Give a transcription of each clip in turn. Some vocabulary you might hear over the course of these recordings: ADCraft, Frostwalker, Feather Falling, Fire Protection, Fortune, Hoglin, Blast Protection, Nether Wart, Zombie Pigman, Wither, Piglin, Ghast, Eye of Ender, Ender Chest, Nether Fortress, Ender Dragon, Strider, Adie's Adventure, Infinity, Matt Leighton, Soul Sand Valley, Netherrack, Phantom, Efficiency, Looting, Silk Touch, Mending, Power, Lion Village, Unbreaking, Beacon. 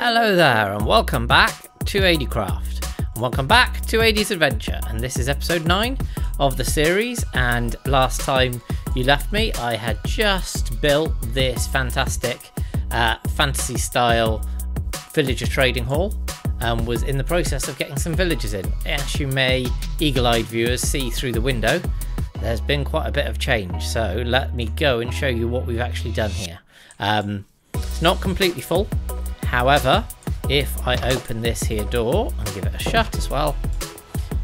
Hello there and welcome back to ADCraft and welcome back to Adie's Adventure, and this is episode 9 of the series. And last time you left me, I had just built this fantastic fantasy style villager trading hall and was in the process of getting some villagers in. As you may, eagle-eyed viewers, see through the window, there's been quite a bit of change, so let me go and show you what we've actually done here. It's not completely full. However, if I open this here door and give it a shut as well,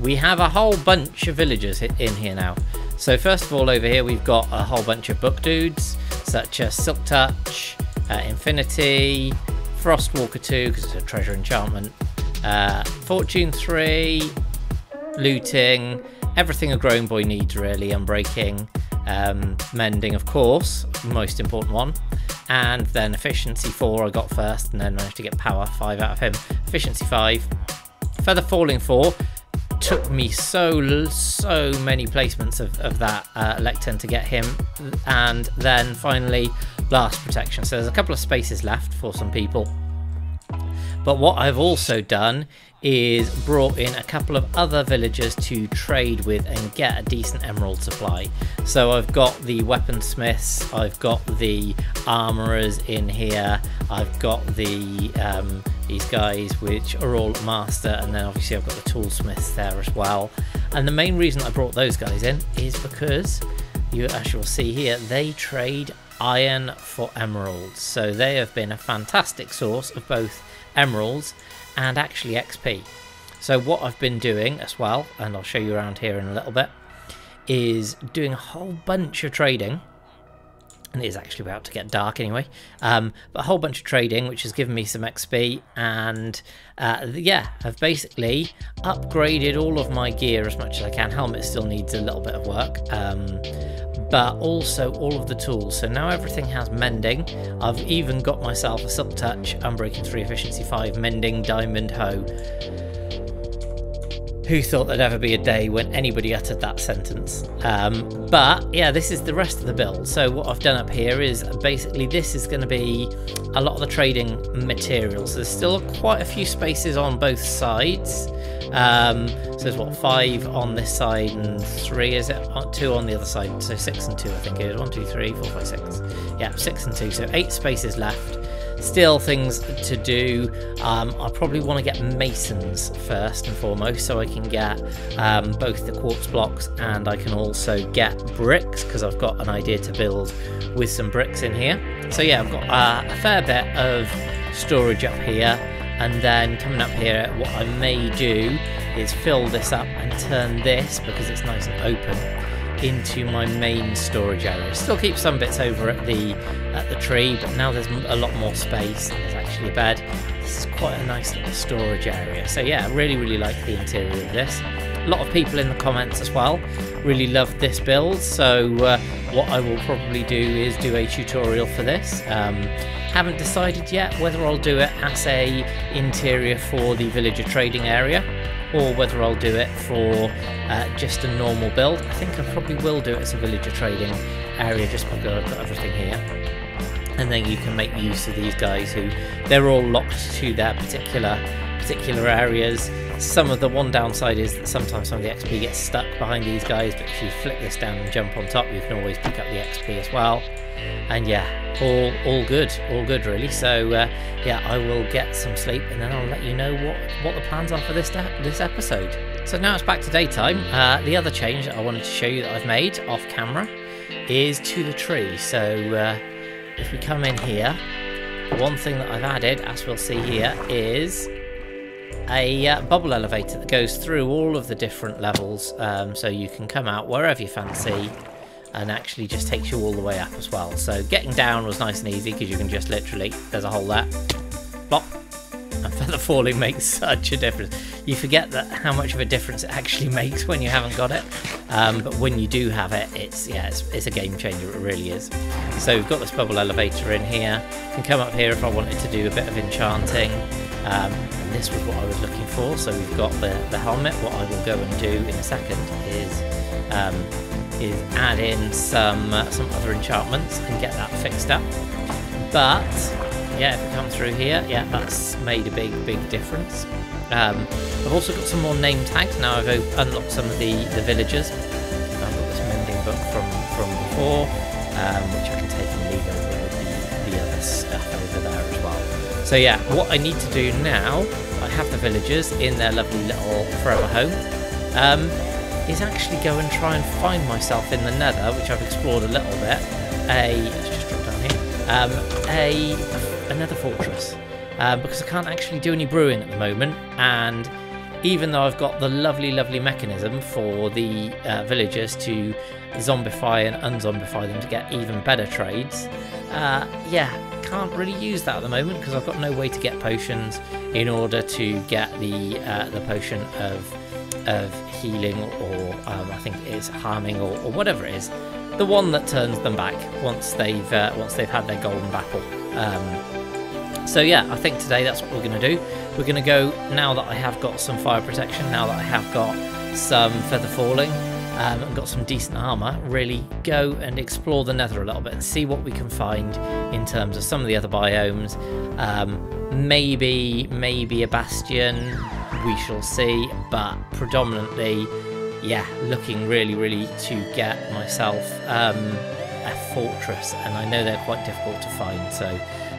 we have a whole bunch of villagers in here now. So first of all, over here, we've got a whole bunch of book dudes, such as Silk Touch, Infinity, Frostwalker 2, because it's a treasure enchantment, Fortune 3, Looting, everything a grown boy needs really, Unbreaking, Mending, of course, most important one. And then Efficiency 4 I got first, and then managed to get Power 5 out of him. Efficiency 5. Feather Falling 4 took me so many placements of that lectern to get him. And then finally Blast Protection. So there's a couple of spaces left for some people. But what I've also done is brought in a couple of other villagers to trade with and get a decent emerald supply. So I've got the weaponsmiths, I've got the armourers in here, I've got the these guys which are all master, and then obviously I've got the toolsmiths there as well. And the main reason I brought those guys in is because, you as you'll see here, they trade iron for emeralds, so they have been a fantastic source of both emeralds and actually XP. So what I've been doing as well, and I'll show you around here in a little bit, is doing a whole bunch of trading, and it is actually about to get dark anyway, but a whole bunch of trading, which has given me some XP. And yeah, I've basically upgraded all of my gear as much as I can. Helmet still needs a little bit of work, but also all of the tools. So now everything has mending. I've even got myself a Silk Touch, Unbreaking 3, Efficiency 5, Mending, Diamond Hoe. Who thought there'd ever be a day when anybody uttered that sentence? But yeah, this is the rest of the build. So what I've done up here is basically this is going to be a lot of the trading materials. There's still quite a few spaces on both sides. So there's what, 5 on this side and 3, is it? 2 on the other side, so 6 and 2 I think it is. 1, 2, 3, 4, 5, 6. Yeah, 6 and 2, so 8 spaces left. Still things to do. I probably want to get masons first and foremost, so I can get both the quartz blocks, and I can also get bricks, because I've got an idea to build with some bricks in here. So yeah, I've got a fair bit of storage up here. And then coming up here, what I may do is fill this up and turn this, because it's nice and open, into my main storage area. Still keep some bits over at the tree, but now there's a lot more space. There's actually a bed. This is quite a nice little storage area. So yeah, I really like the interior of this. A lot of people in the comments as well really loved this build, so what I will probably do is do a tutorial for this. Haven't decided yet whether I'll do it as a interior for the villager trading area, or whether I'll do it for just a normal build. I think I probably will do it as a villager trading area, just because I've got everything here. And then you can make use of these guys who, they're all locked to their particular areas. Some of the one downside is that sometimes some of the XP gets stuck behind these guys, but if you flick this down and jump on top, you can always pick up the XP as well. And yeah, all good really. So yeah, I will get some sleep, and then I'll let you know what the plans are for this episode. So now it's back to daytime. The other change that I wanted to show you that I've made off camera is to the tree. So if we come in here, one thing that I've added, as we'll see here, is a bubble elevator that goes through all of the different levels, so you can come out wherever you fancy, and actually just takes you all the way up as well. So getting down was nice and easy, because you can just literally, there's a hole there, plop, and Feather Falling makes such a difference. You forget that how much of a difference it actually makes when you haven't got it, but when you do have it, it's a game changer, it really is. So we've got this bubble elevator in here. I can come up here if I wanted to do a bit of enchanting, and this was what I was looking for. So we've got the helmet. What I will go and do in a second is add in some other enchantments and get that fixed up. But yeah, if it comes through here, yeah, that's made a big difference. I've also got some more name tags now. I've unlocked some of the villagers. I've got this mending book from before, which I can take and leave over with the other stuff over there as well. So yeah, what I need to do now, I have the villagers in their lovely little forever home, is actually go and try and find myself in the Nether, which I've explored a little bit. Let's just drop down here. Another fortress, because I can't actually do any brewing at the moment, and even though I've got the lovely mechanism for the villagers to zombify and unzombify them to get even better trades, yeah, can't really use that at the moment because I've got no way to get potions in order to get the potion of healing, or I think it is harming, or whatever it is, the one that turns them back once they've had their golden apple. So yeah, I think today that's what we're going to do. We're going to go, now that I have got some fire protection, now that I have got some feather falling, and got some decent armor, really go and explore the Nether a little bit and see what we can find in terms of some of the other biomes. Maybe a bastion, we shall see, but predominantly, yeah, looking really to get myself a fortress, and I know they're quite difficult to find, so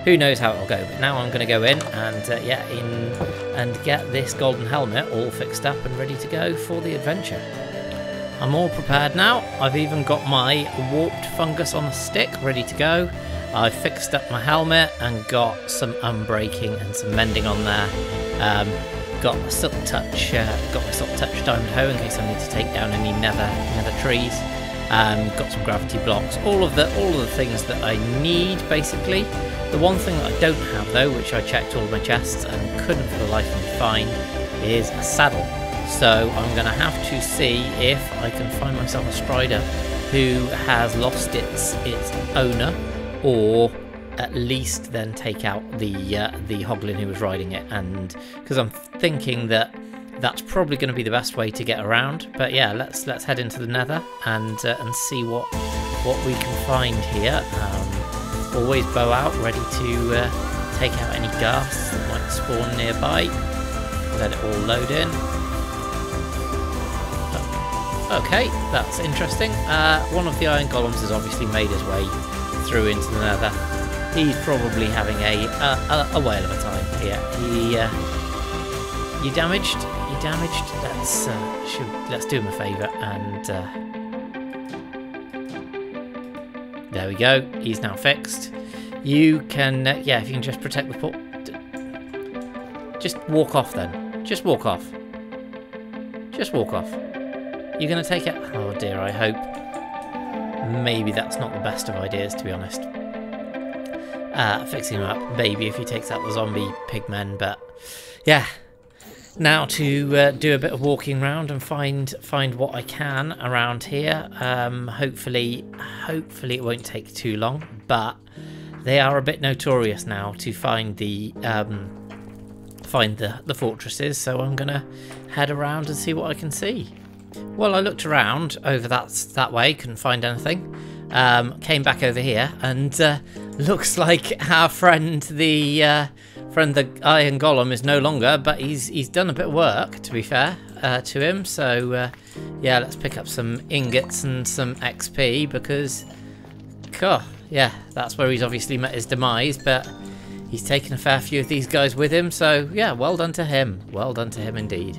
who knows how it'll go. But now I'm going to go in and yeah, and get this golden helmet all fixed up and ready to go for the adventure. I'm all prepared now. I've even got my warped fungus on a stick ready to go. I fixed up my helmet and got some unbreaking and some mending on there. Got my Silk Touch, diamond hoe in case I need to take down any nether trees. Got some gravity blocks, all of the things that I need basically. The one thing that I don't have though, which I checked all of my chests and couldn't for the life of me find, is a saddle. So I'm going to have to see if I can find myself a Strider who has lost its owner, or at least then take out the Hoglin who was riding it, and because I'm thinking that that's probably going to be the best way to get around. But yeah, let's head into the Nether and see what we can find here. Always bow out, ready to take out any ghasts that might spawn nearby. Let it all load in. Okay, that's interesting. One of the iron golems has obviously made his way through into the Nether. He's probably having a whale of a time here. You damaged? You damaged? Let's do him a favour and... there we go. He's now fixed. You can... yeah, if you can just protect the port... Just walk off then. Just walk off. Just walk off. You're going to take it... Oh dear, I hope. Maybe that's not the best of ideas, to be honest. Fixing him up, maybe if he takes out the zombie pigmen, but yeah. Now to do a bit of walking around and find what I can around here. Hopefully it won't take too long, but they are a bit notorious now to find the fortresses. So I'm gonna head around and see what I can see. Well, I looked around over that way, couldn't find anything. Came back over here and looks like our friend the iron golem is no longer, but he's done a bit of work, to be fair to him. So yeah, let's pick up some ingots and some XP, because cool, yeah, that's where he's obviously met his demise, but he's taken a fair few of these guys with him, so yeah, well done to him, well done to him indeed.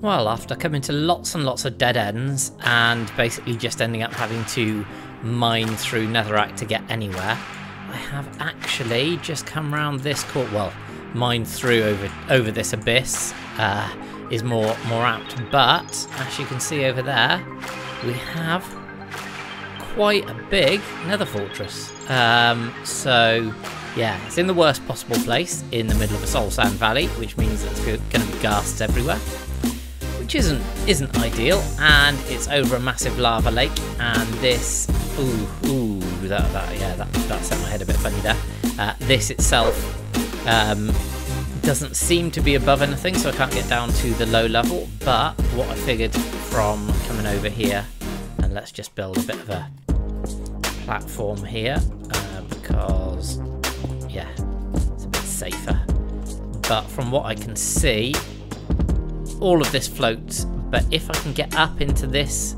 Well, after coming to lots and lots of dead ends and basically just ending up having to mine through Netherrack to get anywhere, I have actually just come round this court. Well, mine through over this abyss is more apt, but as you can see over there, we have quite a big Nether Fortress. So yeah, it's in the worst possible place, in the middle of a Soul Sand Valley, which means that there's going to be ghasts everywhere, which isn't ideal, and it's over a massive lava lake. And this, that set my head a bit funny there. This itself doesn't seem to be above anything, so I can't get down to the low level. But what I figured from coming over here, and let's just build a bit of a platform here, because yeah, it's safer. But from what I can see, all of this floats. But if I can get up into this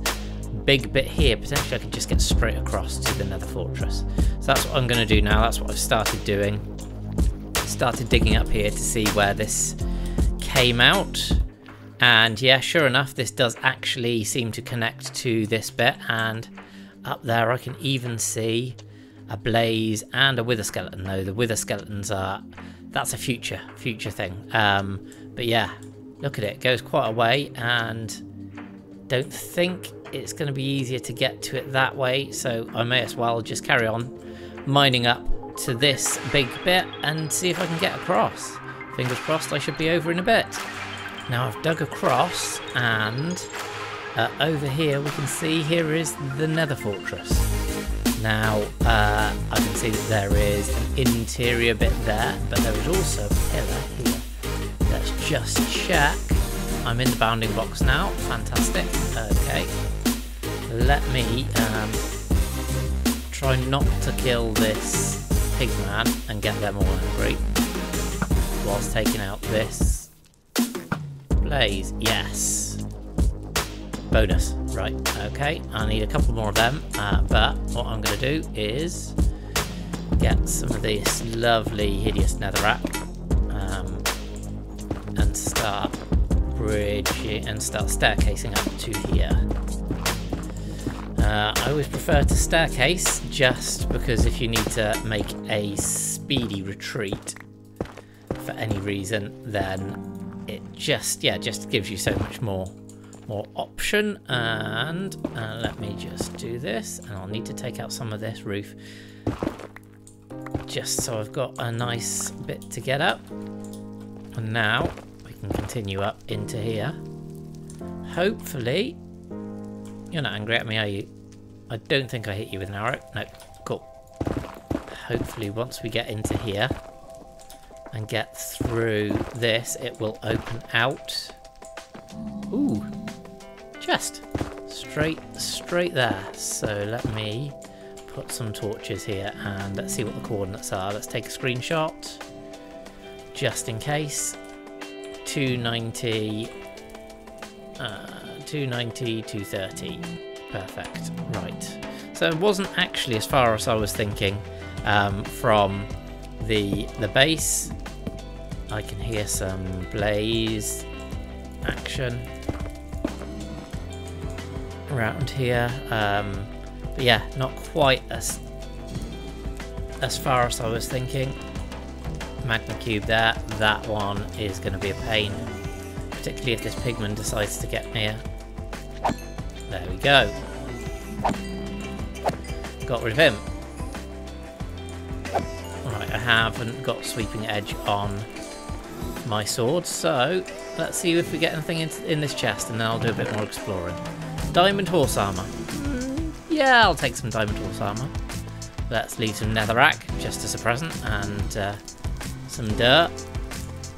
big bit here, potentially I can just get straight across to the Nether Fortress. So that's what I'm going to do now. That's what I've started doing. Started digging up here to see where this came out. And yeah, sure enough, this does actually seem to connect to this bit. And up there I can even see a Blaze and a Wither Skeleton, though the Wither Skeletons are, that's a future thing. But yeah, look at it. It goes quite a way, and don't think it's going to be easier to get to it that way, so I may as well just carry on mining up to this big bit and see if I can get across. Fingers crossed, I should be over in a bit. Now I've dug across, and over here we can see here is the Nether Fortress. Now I can see that there is an interior bit there, but there is also a pillar here. Let's just check. I'm in the bounding box now. Fantastic. Okay. Let me try not to kill this pigman and get them all angry whilst taking out this Blaze. Yes. Bonus. Right. Okay. I need a couple more of them. But what I'm going to do is get some of this lovely hideous netherrack. And start bridging and start staircasing up to here. I always prefer to staircase just because if you need to make a speedy retreat for any reason, then it just gives you so much more option. And let me just do this, and I'll need to take out some of this roof just so I've got a nice bit to get up. And now we can continue up into here. Hopefully you're not angry at me, are you? I don't think I hit you with an arrow. No. Cool. Hopefully once we get into here and get through this, it will open out. Ooh, chest. Straight there. So let me put some torches here and let's see what the coordinates are. Let's take a screenshot just in case. 290, 290, 230. Perfect. Right. So it wasn't actually as far as I was thinking from the base. I can hear some Blaze action around here. But yeah, not quite as far as I was thinking. Magma Cube there, that one is going to be a pain, particularly if this pigman decides to get near. There we go. Got rid of him. Right, I haven't got Sweeping Edge on my sword, so let's see if we get anything in this chest, and then I'll do a bit more exploring. Diamond horse armour. Yeah, I'll take some diamond horse armour. Let's leave some netherrack just as a present, and some dirt,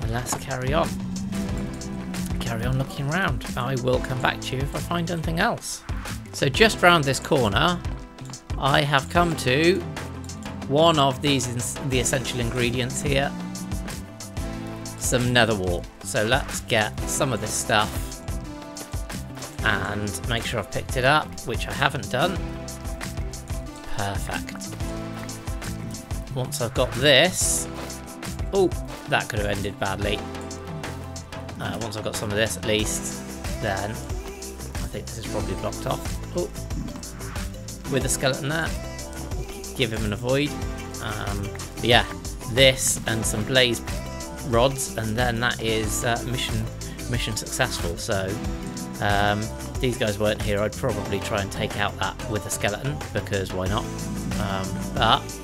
and let's carry on looking around. I will come back to you if I find anything else. So just round this corner I have come to one of these, the essential ingredients here, some nether wart. So let's get some of this stuff and make sure I've picked it up, which I haven't done. Perfect. Once I've got this, oh, that could have ended badly. Once I've got some of this at least, then I think this is probably blocked off. Oh, with a skeleton there, give him an avoid. But yeah, this and some Blaze rods, and then that is mission successful. So if these guys weren't here, I'd probably try and take out that with a skeleton, because why not? But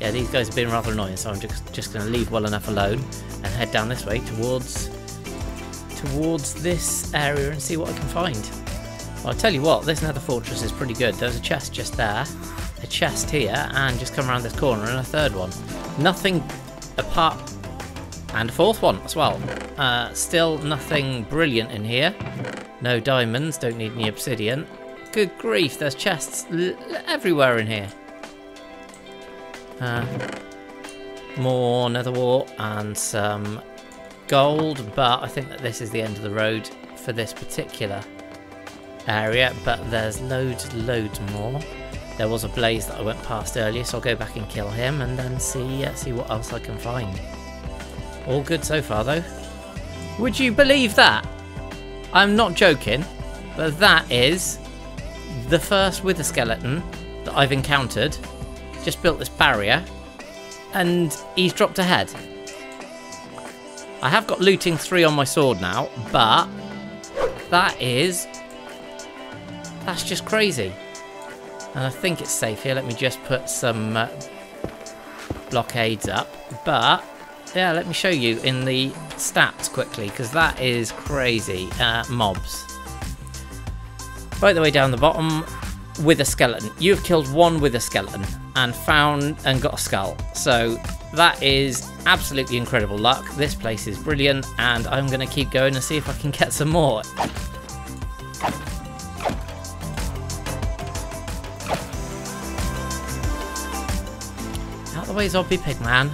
yeah, these guys have been rather annoying, so I'm just going to leave well enough alone and head down this way towards this area and see what I can find. Well, I'll tell you what, this Nether Fortress is pretty good. There's a chest just there, a chest here, and just come around this corner and a third one. Nothing apart, and a fourth one as well. Still nothing brilliant in here. No diamonds, don't need any obsidian. Good grief, there's chests everywhere in here. more Nether Wart and some gold, but I think that this is the end of the road for this particular area, but there's loads more. There was a Blaze that I went past earlier, so I'll go back and kill him and then see what else I can find. All good so far though. Would you believe that? I'm not joking, but that is the first Wither Skeleton that I've encountered. Just built this barrier and he's dropped a head. I have got looting 3 on my sword now, but that's just crazy. And I think it's safe here. Let me just put some blockades up. But yeah, let me show you in the stats quickly, because that is crazy. Mobs. Right the way down the bottom, Wither Skeleton. You've killed one Wither Skeleton and found and got a skull. So that is absolutely incredible luck. This place is brilliant, and I'm going to keep going and see if I can get some more. Out the way, Zombie Pigman.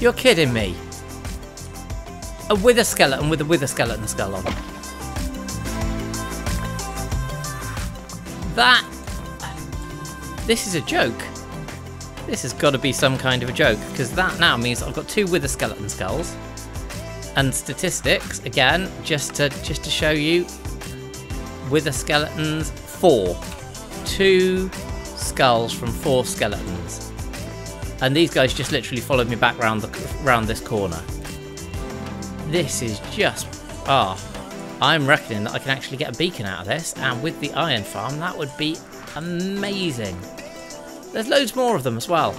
You're kidding me. A Wither Skeleton with a Wither Skeleton skull on. This is a joke. This has got to be some kind of a joke, because that now means I've got 2 Wither Skeleton skulls. And statistics, again, just to show you, Wither Skeletons, 4. 2 skulls from 4 skeletons. And these guys just literally followed me back round this corner. This is just... ah. I'm reckoning that I can actually get a beacon out of this, and with the iron farm, that would be amazing. There's loads more of them as well.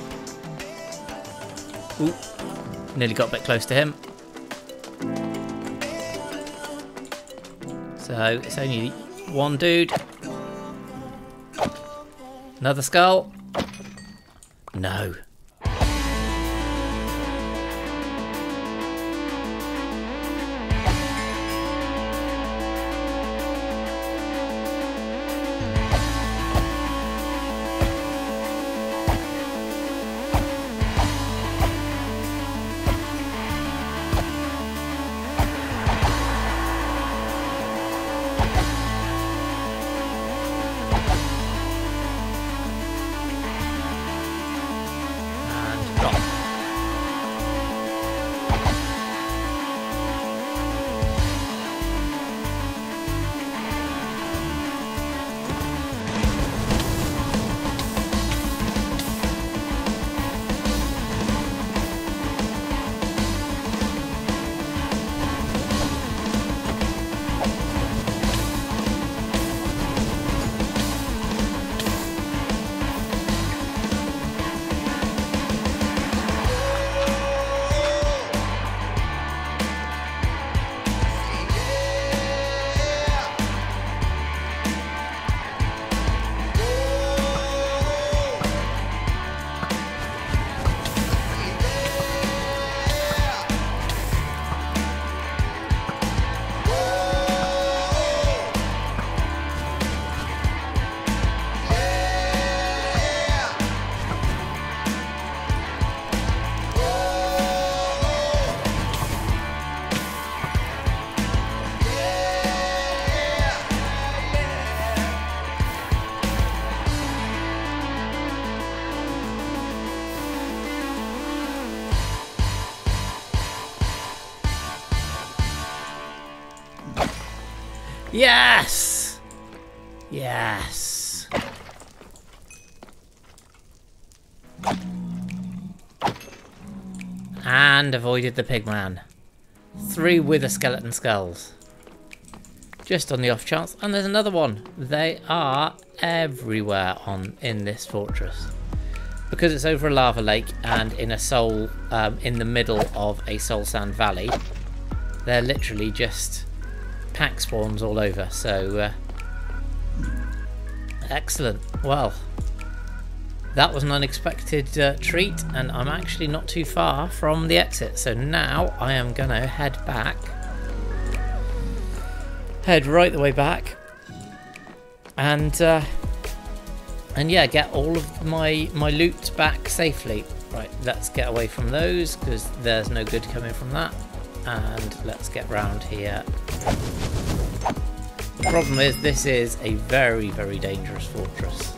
Ooh, nearly got a bit close to him. So it's only one dude. Another skull. No. Yes! Yes! And avoided the Pigman. 3 Wither Skeleton skulls. Just on the off chance. And there's another one. They are everywhere in this fortress. Because it's over a lava lake and in a soul, in the middle of a Soul Sand Valley, they're literally just... pack spawns all over, so excellent. Well, that was an unexpected treat, and I'm actually not too far from the exit, so now I am gonna head right the way back and And yeah, get all of my loot back safely. Right, let's get away from those because there's no good coming from that. And let's get round here. The problem is this is a very, very dangerous fortress.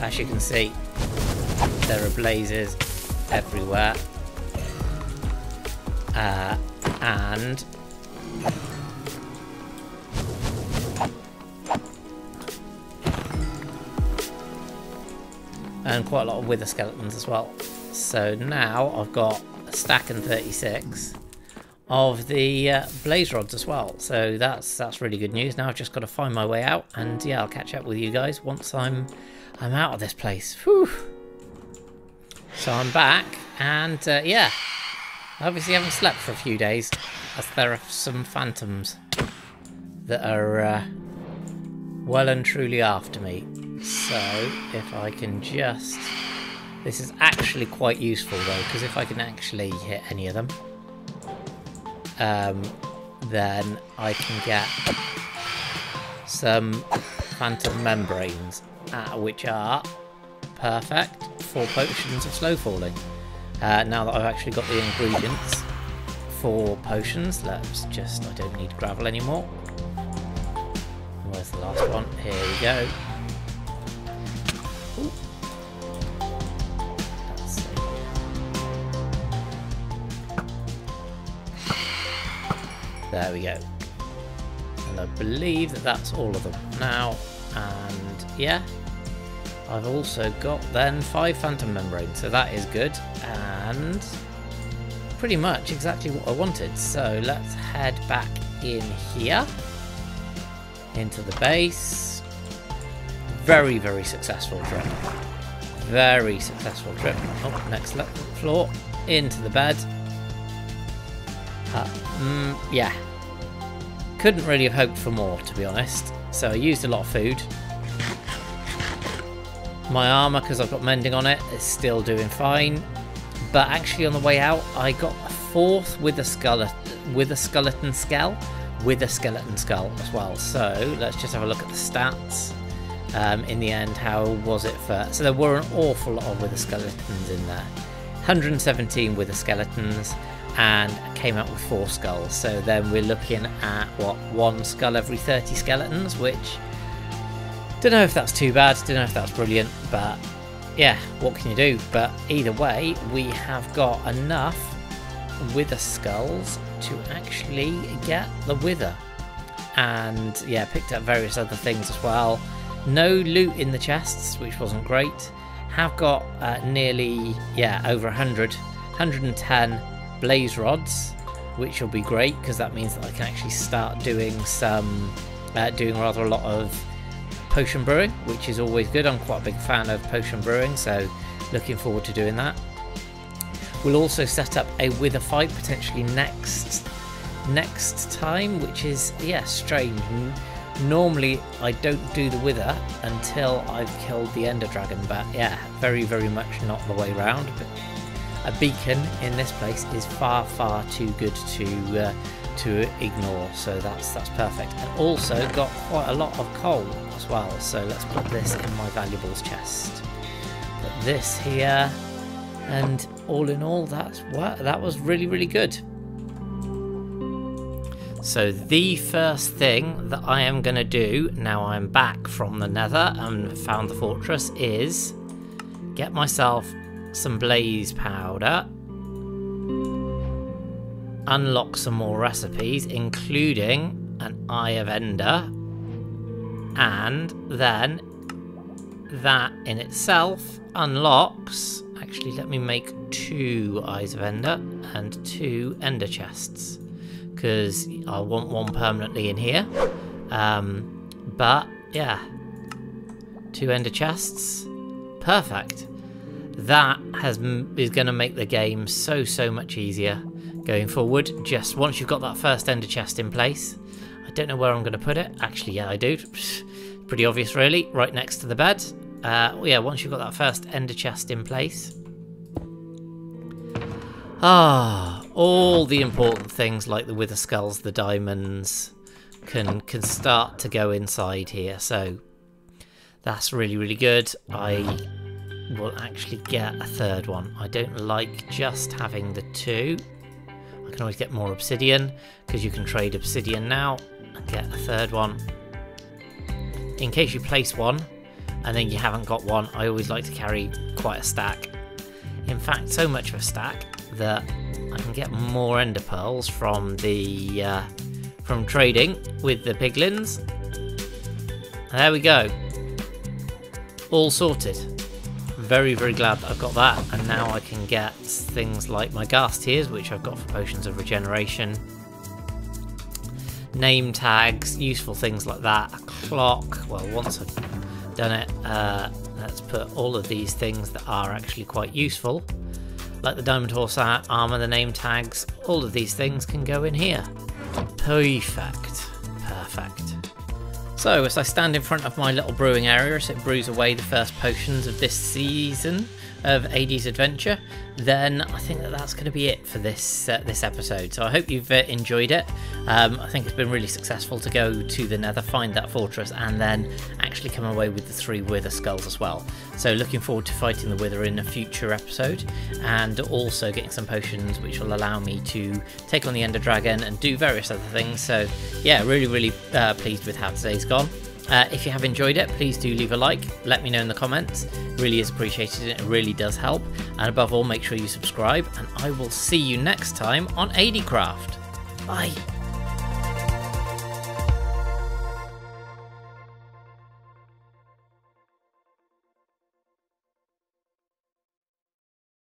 As you can see, there are blazes everywhere. And quite a lot of wither skeletons as well. So now I've got a stack and 36 of the blaze rods as well. So that's really good news. Now I've just got to find my way out, and yeah, I'll catch up with you guys once I'm out of this place. Whew. So I'm back, and yeah, I obviously haven't slept for a few days, as there are some phantoms that are well and truly after me. So if I can just, this is actually quite useful though, because if I can actually hit any of them, then I can get some phantom membranes, which are perfect for potions of slow falling. Now that I've actually got the ingredients for potions, let's just, I don't need gravel anymore. Where's the last one? Here we go. Ooh. Let's see. There we go. And I believe that that's all of them now. And yeah, I've also got then 5 phantom membranes, so that is good, and pretty much exactly what I wanted. So let's head back in here, into the base. Very, very successful trip. Very successful trip. Oh, next floor, into the bed. Yeah, couldn't really have hoped for more, to be honest. So I used a lot of food. My armour, because I've got mending on it, is still doing fine. But actually on the way out, I got a 4th Wither Skeleton skull as well. So let's just have a look at the stats. In the end, how was it for... So there were an awful lot of Wither Skeletons in there. 117 Wither Skeletons, and came out with 4 skulls. So then we're looking at, what, 1 skull every 30 skeletons, which... Don't know if that's too bad, don't know if that's brilliant, but yeah, what can you do? But either way, we have got enough wither skulls to actually get the wither. And yeah, picked up various other things as well. No loot in the chests, which wasn't great. Have got nearly, yeah, over 110 blaze rods, which will be great, because that means that I can actually start doing some, doing rather a lot of potion brewing, which is always good. I'm quite a big fan of potion brewing, so looking forward to doing that. We'll also set up a wither fight potentially next time, which is, yeah, strange. Normally I don't do the wither until I've killed the Ender Dragon, but yeah, very, very much not the way round. But a beacon in this place is far, far too good to ignore, so that's perfect. And also got quite a lot of coal as well, so let's put this in my valuables chest, put this here, and all in all, that was really, really good. So the first thing that I am going to do now I'm back from the Nether and found the fortress is get myself some blaze powder, unlock some more recipes, including an Eye of Ender, and then that in itself unlocks, actually let me make 2 Eyes of Ender and 2 Ender Chests, because I want one permanently in here, but yeah, 2 Ender Chests, perfect. That is going to make the game so much easier going forward. Just once you've got that first Ender Chest in place, I don't know where I'm going to put it. Actually, yeah, I do. Pretty obvious, really. Right next to the bed. Yeah, once you've got that first Ender Chest in place, all the important things like the wither skulls, the diamonds, can start to go inside here, so that's really, really good. I will actually get a third one. I don't like just having the two. I can always get more obsidian, because you can trade obsidian now and get a third one. In case you place one and then you haven't got one, I always like to carry quite a stack. In fact, so much of a stack that I can get more ender pearls from the from trading with the piglins. There we go. All sorted. Very, very glad that I've got that, and now I can get things like my Ghast tears, which I've got for potions of regeneration, name tags, useful things like that, a clock. Well, once I've done it, let's put all of these things that are actually quite useful, like the diamond horse armor, the name tags, all of these things can go in here. Perfect, perfect. So as I stand in front of my little brewing area as it brews away the first potions of this season of Adie's Adventure, then I think that that's going to be it for this this episode. So I hope you've enjoyed it. I think it's been really successful to go to the Nether, find that fortress, and then actually come away with the 3 Wither skulls as well. So looking forward to fighting the Wither in a future episode, and also getting some potions which will allow me to take on the Ender Dragon and do various other things. So yeah, really, really pleased with how today's gone. If you have enjoyed it, please do leave a like, let me know in the comments, really is appreciated and it really does help, and above all make sure you subscribe, and I will see you next time on ADCraft. Bye!